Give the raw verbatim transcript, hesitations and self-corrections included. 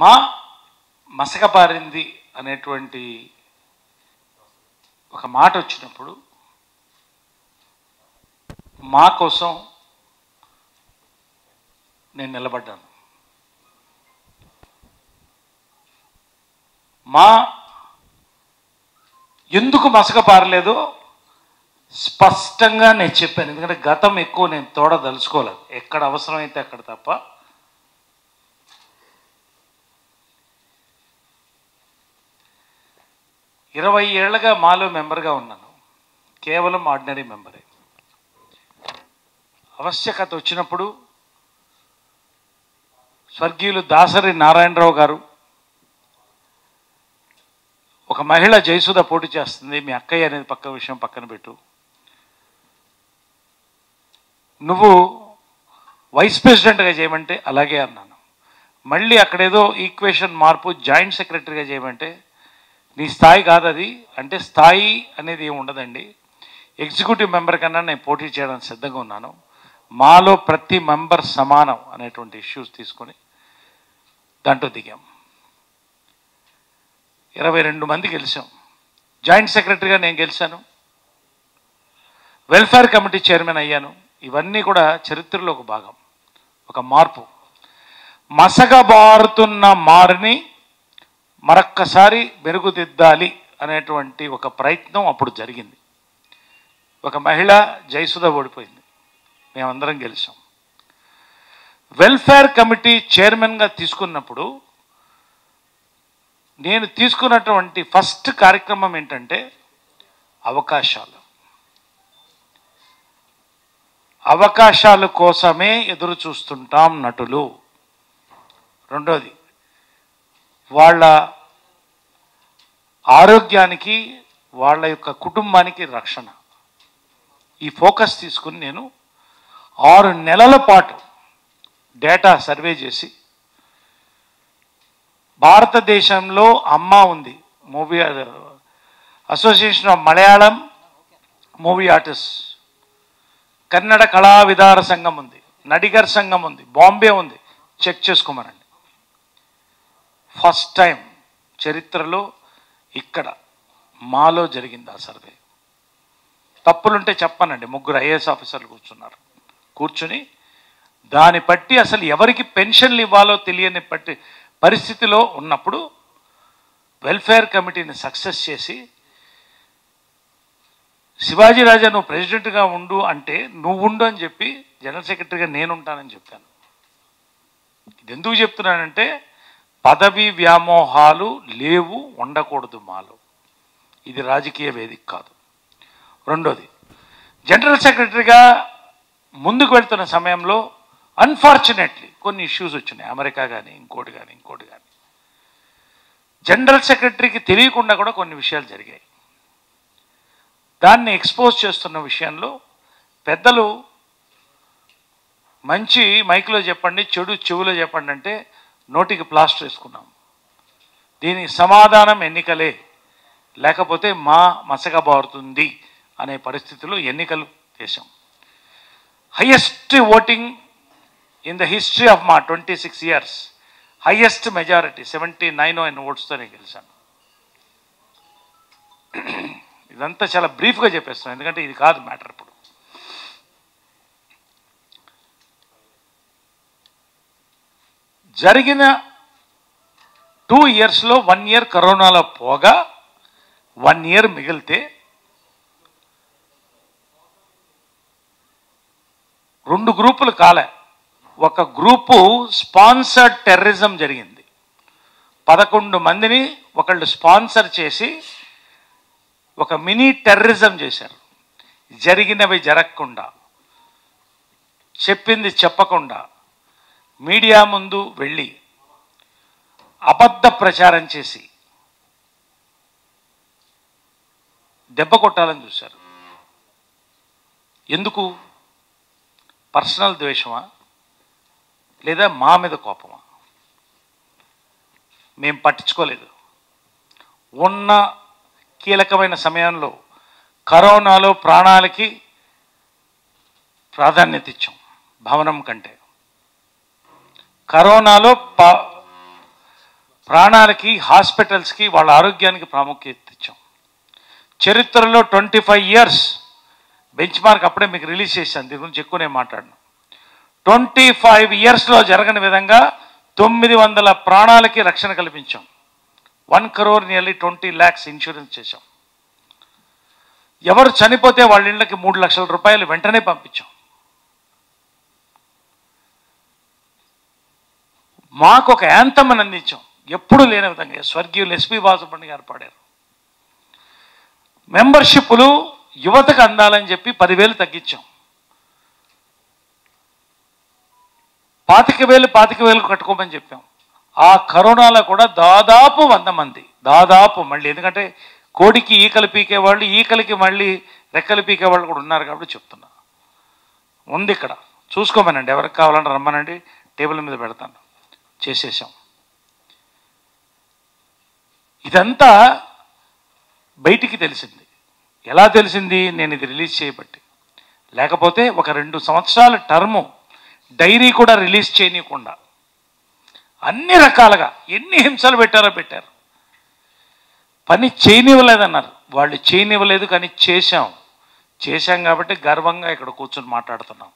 మా మసకబారింది అనేటువంటి ఒక మాట వచ్చినప్పుడు మా కోసం నేను నిలబడ్డాను. మా ఎందుకు మసకబారలేదో స్పష్టంగా నేను చెప్పాను. ఎందుకంటే గతం ఎక్కువ నేను తోడదలుచుకోలేదు, ఎక్కడ అవసరమైతే అక్కడ తప్ప. ఇరవై ఏళ్ళగా మాలో మెంబర్గా ఉన్నాను, కేవలం ఆర్డినరీ మెంబరే. ఆవశ్యకత వచ్చినప్పుడు స్వర్గీయులు దాసరి నారాయణరావు గారు, ఒక మహిళ జయసుధ పోటీ చేస్తుంది, మీ అక్కయ్య అనేది పక్క విషయం పక్కన పెట్టు, నువ్వు వైస్ ప్రెసిడెంట్గా చేయమంటే అలాగే అన్నాను. మళ్ళీ అక్కడేదో ఈక్వేషన్ మార్పు, జాయింట్ సెక్రటరీగా చేయమంటే నీ స్థాయి కాదు అది, అంటే స్థాయి అనేది ఏమి ఉండదండి. ఎగ్జిక్యూటివ్ మెంబర్ కన్నా నేను పోటీ చేయడానికి సిద్ధంగా ఉన్నాను, మాలో ప్రతి మెంబర్ సమానం అనేటువంటి ఇష్యూస్ తీసుకొని దాంట్లో దిగాం. ఇరవై రెండు మంది గెలిచాం. జాయింట్ సెక్రటరీగా నేను గెలిచాను, వెల్ఫేర్ కమిటీ చైర్మన్ అయ్యాను. ఇవన్నీ కూడా చరిత్రలో ఒక భాగం, ఒక మార్పు. మసకబారుతున్న మారిని మరొక్కసారి మెరుగుదిద్దాలి అనేటువంటి ఒక ప్రయత్నం అప్పుడు జరిగింది. ఒక మహిళ జయసుధ ఓడిపోయింది, మేమందరం గెలిచాం. వెల్ఫేర్ కమిటీ చైర్మన్గా తీసుకున్నప్పుడు నేను తీసుకున్నటువంటి ఫస్ట్ కార్యక్రమం ఏంటంటే అవకాశాలు. అవకాశాల కోసమే ఎదురు చూస్తుంటాం నటులు. రెండోది వాళ్ళ ఆరోగ్యానికి, వాళ్ళ యొక్క కుటుంబానికి రక్షణ. ఈ ఫోకస్ తీసుకుని నేను ఆరు నెలల పాటు డేటా సర్వే చేసి భారతదేశంలో అమ్మ ఉంది movie association of Malayalam movie artist, Kannada కళా విదార సంఘం ఉంది, నడిగర్ సంఘం ఉంది, బాంబే ఉంది, చెక్ చేసుకోమనండి. ఫస్ట్ టైం చరిత్రలో ఇక్కడ మాలో జరిగింది ఆ సర్వే. తప్పులుంటే చెప్పనండి, ముగ్గురు ఐఏఎస్ ఆఫీసర్లు కూర్చున్నారు, కూర్చుని దాన్ని బట్టి అసలు ఎవరికి పెన్షన్లు ఇవ్వాలో తెలియని పట్టి పరిస్థితిలో ఉన్నప్పుడు వెల్ఫేర్ కమిటీని సక్సెస్ చేసి, శివాజీ రాజా నువ్వు ప్రెసిడెంట్గా ఉండు అంటే నువ్వు ఉండు అని చెప్పి జనరల్ సెక్రటరీగా నేను ఉంటానని చెప్పాను. ఇది ఎందుకు చెప్తున్నానంటే పదవి వ్యామోహాలు లేవు, ఉండకూడదు మాలో. ఇది రాజకీయ వేదిక కాదు. రెండోది, జనరల్ సెక్రటరీగా ముందుకు వెళ్తున్న సమయంలో అన్ఫార్చునేట్లీ కొన్ని ఇష్యూస్ వచ్చినాయి, అమెరికా కానీ ఇంకోటి కానీ ఇంకోటి కానీ. జనరల్ సెక్రటరీకి తెలియకుండా కూడా కొన్ని విషయాలు జరిగాయి. దాన్ని ఎక్స్పోజ్ చేస్తున్న విషయంలో పెద్దలు మంచి మైక్లో చెప్పండి, చెడు చెవులో చెప్పండి అంటే నోటికి ప్లాస్టర్ వేసుకున్నాం. దీనికి సమాధానం ఎన్నికలే, లేకపోతే మా మసకబారుతుంది అనే పరిస్థితిలో ఎన్నికలు చేశాం. Highest voting in the history of మా twenty six years, highest majority seventy nine అయిన ఓట్స్తో నేను గెలిచాను. ఇదంతా చాలా బ్రీఫ్గా చెప్పేస్తున్నాను, ఎందుకంటే ఇది కాదు మ్యాటర్. ఇప్పుడు జరిగిన టూ ఇయర్స్లో వన్ ఇయర్ కరోనాలో పోగా వన్ ఇయర్ మిగిలితే రెండు గ్రూపులు కాలే. ఒక గ్రూపు స్పాన్సర్డ్ టెర్రరిజం జరిగింది, పదకొండు మందిని ఒకళ్ళు స్పాన్సర్ చేసి ఒక మినీ టెర్రరిజం చేశారు. జరిగినవి జరగకుండా, చెప్పింది చెప్పకుండా, మీడియా ముందు వెళ్ళి అబద్ధ ప్రచారం చేసి దెబ్బ కొట్టాలని చూశారు. ఎందుకు? పర్సనల్ ద్వేషమా, లేదా మా మీద కోపమా? మేము పట్టించుకోలేదు. ఉన్న కీలకమైన సమయంలో కరోనాలో ప్రాణాలకి ప్రాధాన్యత ఇచ్చాం భవనం కంటే. కరోనాలో ప్రాణాలకి హాస్పిటల్స్ కి వాళ్ళ ఆరోగ్యానికి ప్రాముఖ్యత ఇచ్చాం చరిత్రలో twenty five years benchmark అప్పుడే మీకు రిలీజ్ చేశాను దీని గురించి ఎక్కువ నేను మాట్లాడను ట్వంటీ ఫైవ్ ఇయర్స్ లో జరగని విధంగా తొమ్మిది వందల ప్రాణాలకి రక్షణ కల్పించాం one crore nearly twenty lakhs insurance చేశాం ఎవరు చనిపోతే వాళ్ళ ఇళ్ళకి మూడు లక్షల రూపాయలు వెంటనే పంపించాం మాకు ఒక యాంథమ్ అందించాం ఎప్పుడు లేని విధంగా స్వర్గీయులు ఎస్పీ వాసుపణి గారు పాడారు మెంబర్‌షిప్‌లు యువతకు అందాలని చెప్పి పది వేలు తగ్గించాం పాతిక వేలు పాతిక వేలు కట్టుకోమని చెప్పాం ఆ కరోనాలో కూడా దాదాపు వంద మంది దాదాపు మళ్ళీ ఎందుకంటే కోడికి ఈకలు పీకే వాళ్ళు ఈకలకి మళ్ళీ రెక్కలు పీకే వాళ్ళు కూడా ఉన్నారు కాబట్టి చెప్తున్నా ఉంది ఇక్కడ చూసుకోమనండి ఎవరికి కావాలంటే రమ్మనండి టేబుల్ మీద పెడతాను చేసేసాం ఇదంతా బయటికి తెలిసింది ఎలా తెలిసింది నేను ఇది రిలీజ్ చేయబట్టి లేకపోతే ఒక రెండు సంవత్సరాల టర్మ్ డైరీ కూడా రిలీజ్ చేయనికుండా అన్ని రకాలుగా ఎన్ని హింసలు పెట్టారో పెట్టారు పని చేయనివ్వలేదన్నారు వాళ్ళు చేయనివ్వలేదు కానీ చేశాం చేశాం కాబట్టి గర్వంగా ఇక్కడ కూర్చొని మాట్లాడుతున్నాం